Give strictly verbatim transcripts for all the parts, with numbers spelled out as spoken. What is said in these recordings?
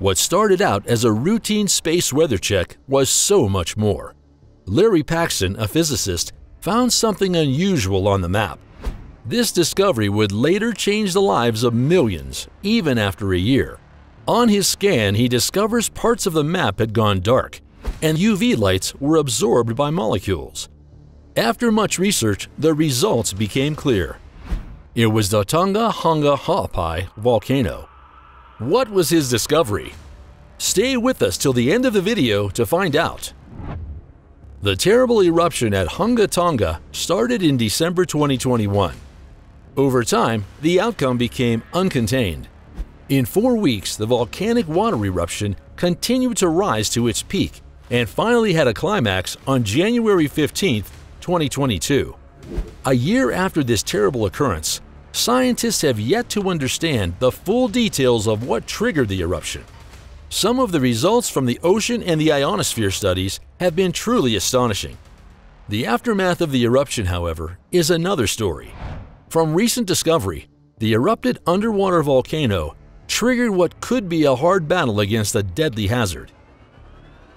What started out as a routine space weather check was so much more. Larry Paxton, a physicist, found something unusual on the map. This discovery would later change the lives of millions, even after a year. On his scan, he discovers parts of the map had gone dark, and U V lights were absorbed by molecules. After much research, the results became clear. It was the Tonga-Hunga Ha'apai volcano. What was his discovery? Stay with us till the end of the video to find out. The terrible eruption at Hunga Tonga started in December twenty twenty-one. Over time, the outcome became uncontained. In four weeks, the volcanic water eruption continued to rise to its peak and finally had a climax on January fifteenth, twenty twenty-two. A year after this terrible occurrence, scientists have yet to understand the full details of what triggered the eruption. Some of the results from the ocean and the ionosphere studies have been truly astonishing. The aftermath of the eruption, however, is another story. From recent discovery, the erupted underwater volcano triggered what could be a hard battle against a deadly hazard.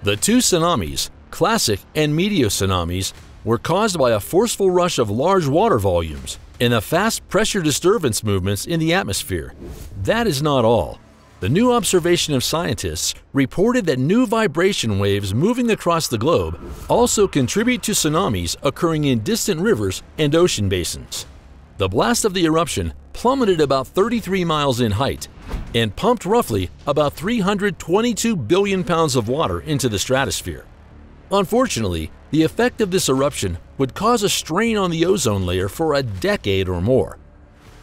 The two tsunamis, classic and meteor tsunamis, were caused by a forceful rush of large water volumes and the fast pressure disturbance movements in the atmosphere. That is not all. The new observation of scientists reported that new vibration waves moving across the globe also contribute to tsunamis occurring in distant rivers and ocean basins. The blast of the eruption plummeted about thirty-three miles in height and pumped roughly about three hundred twenty-two billion pounds of water into the stratosphere. Unfortunately, the effect of this eruption would cause a strain on the ozone layer for a decade or more.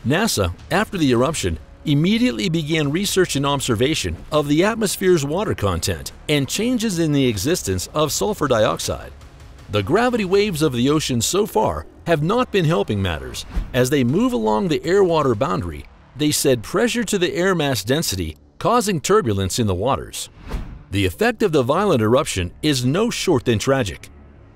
NASA, after the eruption, immediately began research and observation of the atmosphere's water content and changes in the existence of sulfur dioxide. The gravity waves of the ocean so far have not been helping matters. As they move along the air-water boundary, they shed pressure to the air mass density, causing turbulence in the waters. The effect of the violent eruption is no short than tragic.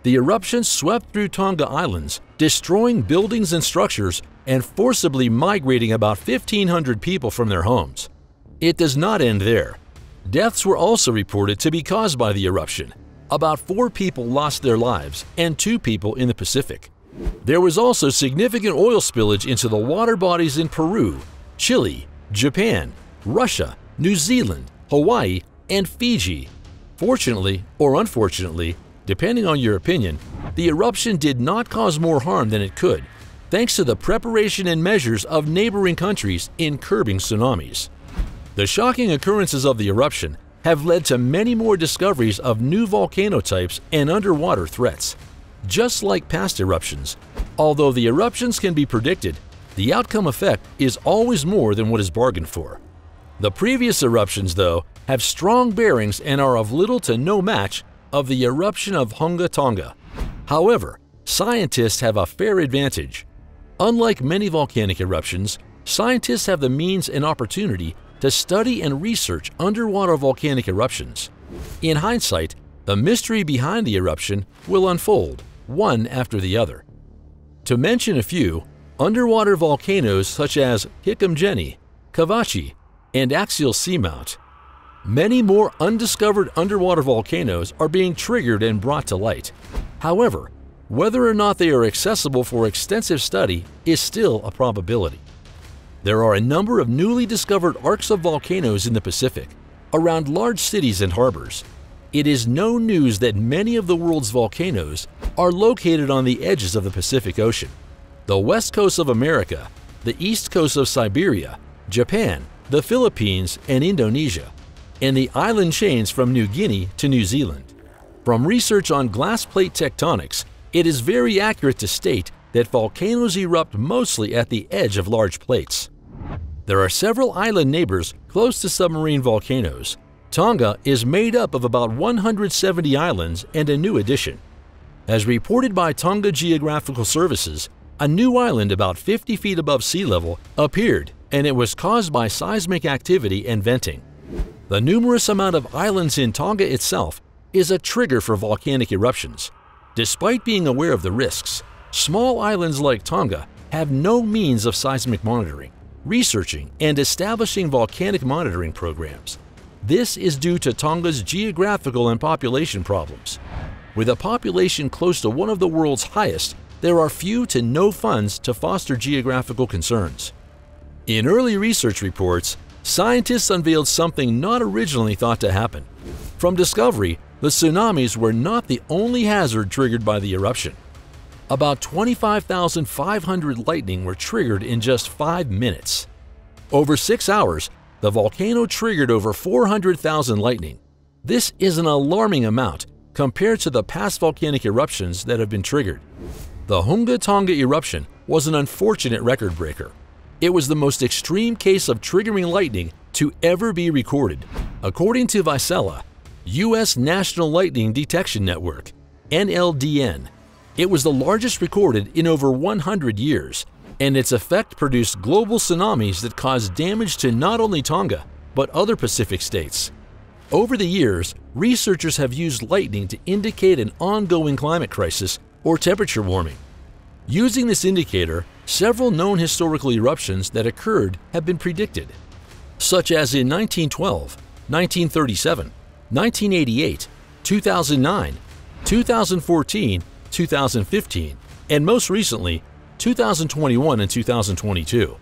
The eruption swept through Tonga Islands, destroying buildings and structures and forcibly migrating about fifteen hundred people from their homes. It does not end there. Deaths were also reported to be caused by the eruption. About four people lost their lives and two people in the Pacific. There was also significant oil spillage into the water bodies in Peru, Chile, Japan, Russia, New Zealand, Hawaii, and Fiji. Fortunately, or unfortunately, depending on your opinion, the eruption did not cause more harm than it could, thanks to the preparation and measures of neighboring countries in curbing tsunamis. The shocking occurrences of the eruption have led to many more discoveries of new volcano types and underwater threats. Just like past eruptions, although the eruptions can be predicted, the outcome effect is always more than what is bargained for. The previous eruptions, though, have strong bearings and are of little to no match of the eruption of Hunga Tonga. However, scientists have a fair advantage. Unlike many volcanic eruptions, scientists have the means and opportunity to study and research underwater volcanic eruptions. In hindsight, the mystery behind the eruption will unfold, one after the other. To mention a few, underwater volcanoes such as Kick 'em Jenny, Kavachi, and Axial Seamount. Many more undiscovered underwater volcanoes are being triggered and brought to light. However, whether or not they are accessible for extensive study is still a probability. There are a number of newly discovered arcs of volcanoes in the Pacific, around large cities and harbors. It is no news that many of the world's volcanoes are located on the edges of the Pacific Ocean. The west coast of America, the east coast of Siberia, Japan, the Philippines, and Indonesia, and the island chains from New Guinea to New Zealand. From research on glass plate tectonics, it is very accurate to state that volcanoes erupt mostly at the edge of large plates. There are several island neighbors close to submarine volcanoes. Tonga is made up of about one hundred seventy islands and a new addition. As reported by Tonga Geographical Services, a new island about fifty feet above sea level appeared, and it was caused by seismic activity and venting. The numerous amount of islands in Tonga itself is a trigger for volcanic eruptions. Despite being aware of the risks, small islands like Tonga have no means of seismic monitoring, researching, and establishing volcanic monitoring programs. This is due to Tonga's geographical and population problems. With a population close to one of the world's highest, there are few to no funds to foster geographical concerns. In early research reports, scientists unveiled something not originally thought to happen. From discovery, the tsunamis were not the only hazard triggered by the eruption. About twenty-five thousand five hundred lightning were triggered in just five minutes. Over six hours, the volcano triggered over four hundred thousand lightning. This is an alarming amount compared to the past volcanic eruptions that have been triggered. The Hunga Tonga eruption was an unfortunate record breaker. It was the most extreme case of triggering lightning to ever be recorded. According to Vaisala, U S National Lightning Detection Network, N L D N, it was the largest recorded in over one hundred years, and its effect produced global tsunamis that caused damage to not only Tonga, but other Pacific states. Over the years, researchers have used lightning to indicate an ongoing climate crisis or temperature warming. Using this indicator, several known historical eruptions that occurred have been predicted, such as in nineteen twelve, nineteen thirty-seven, nineteen eighty-eight, two thousand nine, two thousand fourteen, two thousand fifteen, and most recently, two thousand twenty-one and two thousand twenty-two.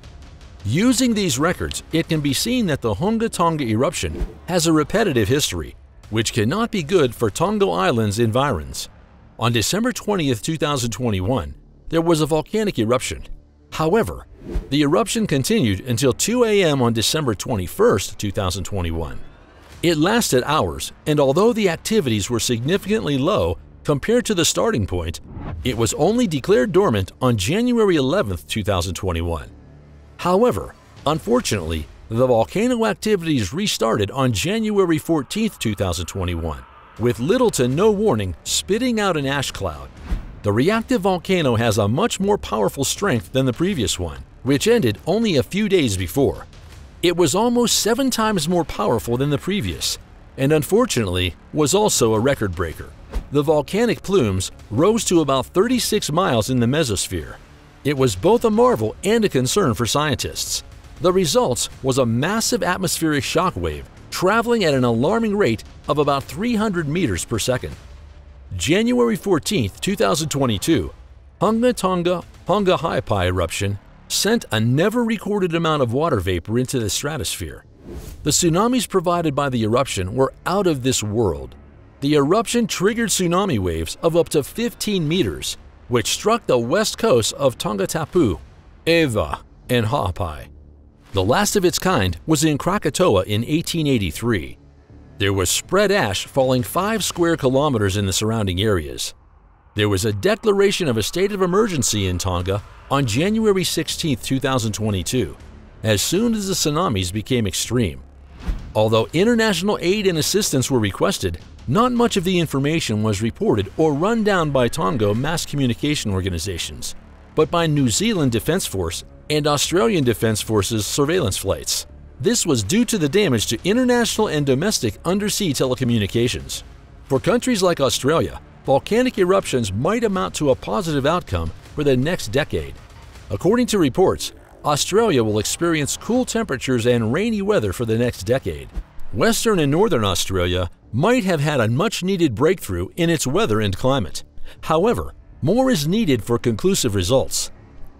Using these records, it can be seen that the Hunga Tonga eruption has a repetitive history, which cannot be good for Tonga Island's environs. On December twentieth two thousand twenty-one, there was a volcanic eruption. However, the eruption continued until two A M on December twenty-first two thousand twenty-one. It lasted hours, and although the activities were significantly low compared to the starting point, it was only declared dormant on January eleventh two thousand twenty-one. However, unfortunately, the volcano activities restarted on January fourteenth two thousand twenty-one, with little to no warning, spitting out an ash cloud. The reactive volcano has a much more powerful strength than the previous one, which ended only a few days before. It was almost seven times more powerful than the previous, and unfortunately was also a record breaker. The volcanic plumes rose to about thirty-six miles in the mesosphere. It was both a marvel and a concern for scientists. The result was a massive atmospheric shock wave traveling at an alarming rate of about three hundred meters per second. January fourteenth two thousand twenty-two, Hunga Tonga Hunga Ha'apai eruption sent a never-recorded amount of water vapor into the stratosphere. The tsunamis provided by the eruption were out of this world. The eruption triggered tsunami waves of up to fifteen meters, which struck the west coast of Tongatapu, Eua, and Ha'apai. The last of its kind was in Krakatoa in eighteen eighty-three. There was spread ash falling five square kilometers in the surrounding areas. There was a declaration of a state of emergency in Tonga on January sixteenth two thousand twenty-two, as soon as the tsunamis became extreme. Although international aid and assistance were requested, not much of the information was reported or run down by Tonga mass communication organizations, but by New Zealand Defence Force and Australian Defence Force's surveillance flights. This was due to the damage to international and domestic undersea telecommunications. For countries like Australia, volcanic eruptions might amount to a positive outcome for the next decade. According to reports, Australia will experience cool temperatures and rainy weather for the next decade. Western and Northern Australia might have had a much-needed breakthrough in its weather and climate. However, more is needed for conclusive results.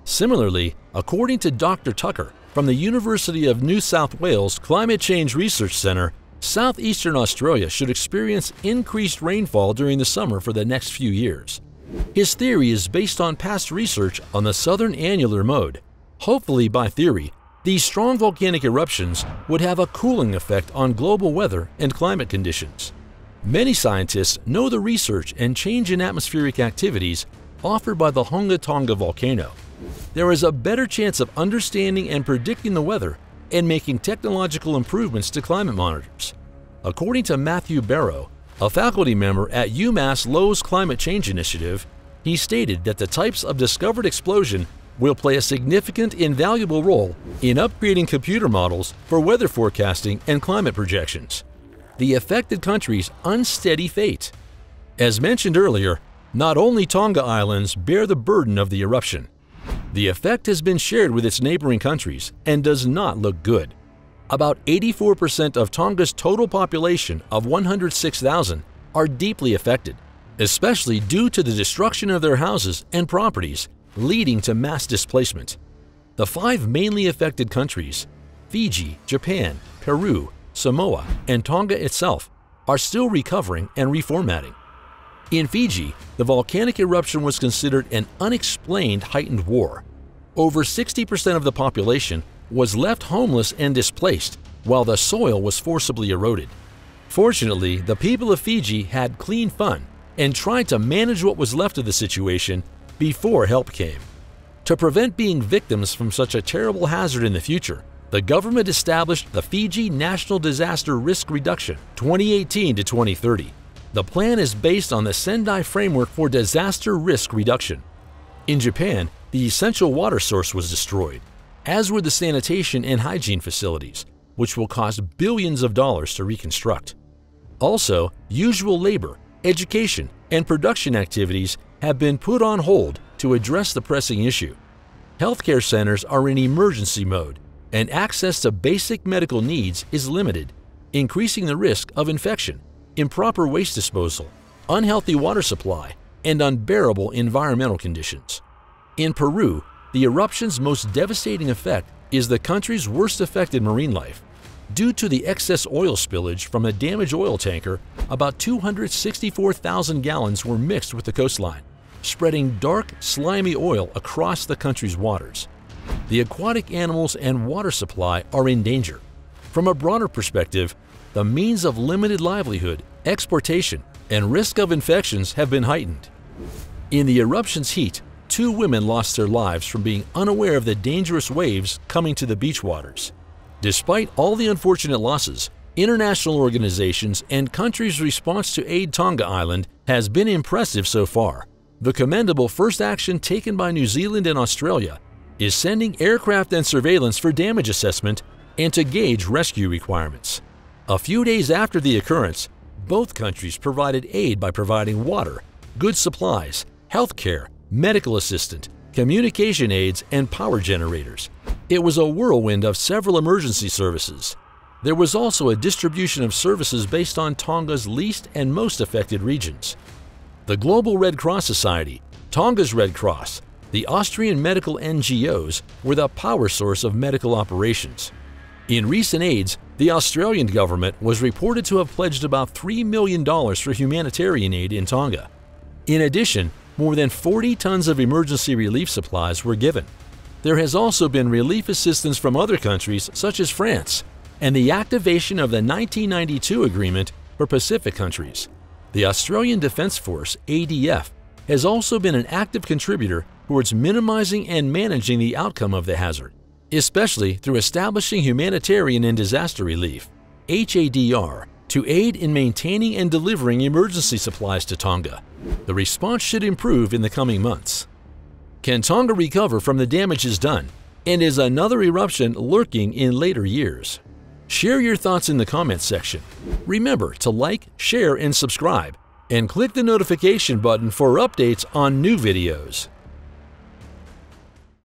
Similarly, according to Doctor Tucker from the University of New South Wales Climate Change Research Centre, southeastern Australia should experience increased rainfall during the summer for the next few years. His theory is based on past research on the southern annular mode. Hopefully, by theory, these strong volcanic eruptions would have a cooling effect on global weather and climate conditions. Many scientists know the research and change in atmospheric activities offered by the Hunga Tonga volcano. There is a better chance of understanding and predicting the weather and making technological improvements to climate monitors. According to Matthew Barrow, a faculty member at UMass Lowe's Climate Change Initiative, he stated that the types of discovered explosion will play a significant, invaluable role in upgrading computer models for weather forecasting and climate projections. The affected countries' unsteady fate. As mentioned earlier, not only Tonga Islands bear the burden of the eruption. The effect has been shared with its neighboring countries and does not look good. About eighty-four percent of Tonga's total population of one hundred six thousand are deeply affected, especially due to the destruction of their houses and properties, leading to mass displacement. The five mainly affected countries, Fiji, Japan, Peru, Samoa, and Tonga itself, are still recovering and reformatting. In Fiji, the volcanic eruption was considered an unexplained heightened war. Over sixty percent of the population was left homeless and displaced, while the soil was forcibly eroded. Fortunately, the people of Fiji had clean fun and tried to manage what was left of the situation before help came. To prevent being victims from such a terrible hazard in the future, the government established the Fiji National Disaster Risk Reduction twenty eighteen to twenty thirty. The plan is based on the Sendai Framework for Disaster Risk Reduction. In Japan, the essential water source was destroyed, as were the sanitation and hygiene facilities, which will cost billions of dollars to reconstruct. Also, usual labor, education, and production activities have been put on hold to address the pressing issue. Healthcare centers are in emergency mode, and access to basic medical needs is limited, increasing the risk of infection, improper waste disposal, unhealthy water supply, and unbearable environmental conditions. In Peru, the eruption's most devastating effect is the country's worst affected marine life, due to the excess oil spillage from a damaged oil tanker. About two hundred sixty-four thousand gallons were mixed with the coastline, spreading dark, slimy oil across the country's waters. The aquatic animals and water supply are in danger. From a broader perspective, the means of limited livelihood, exportation, and risk of infections have been heightened. In the eruption's heat, two women lost their lives from being unaware of the dangerous waves coming to the beach waters. Despite all the unfortunate losses, international organizations and countries' response to aid Tonga Island has been impressive so far. The commendable first action taken by New Zealand and Australia is sending aircraft and surveillance for damage assessment and to gauge rescue requirements. A few days after the occurrence, both countries provided aid by providing water, good supplies, healthcare, medical assistance, communication aids, and power generators. It was a whirlwind of several emergency services. There was also a distribution of services based on Tonga's least and most affected regions. The Global Red Cross Society, Tonga's Red Cross, the Austrian medical N G Os were the power source of medical operations. In recent aids, the Australian government was reported to have pledged about three million dollars for humanitarian aid in Tonga. In addition, more than forty tons of emergency relief supplies were given. There has also been relief assistance from other countries such as France and the activation of the nineteen ninety-two agreement for Pacific countries. The Australian Defence Force, A D F, has also been an active contributor towards minimizing and managing the outcome of the hazard, especially through establishing humanitarian and disaster relief, H A D R, to aid in maintaining and delivering emergency supplies to Tonga. The response should improve in the coming months. Can Tonga recover from the damages done? And is another eruption lurking in later years? Share your thoughts in the comments section. Remember to like, share, and subscribe, and click the notification button for updates on new videos.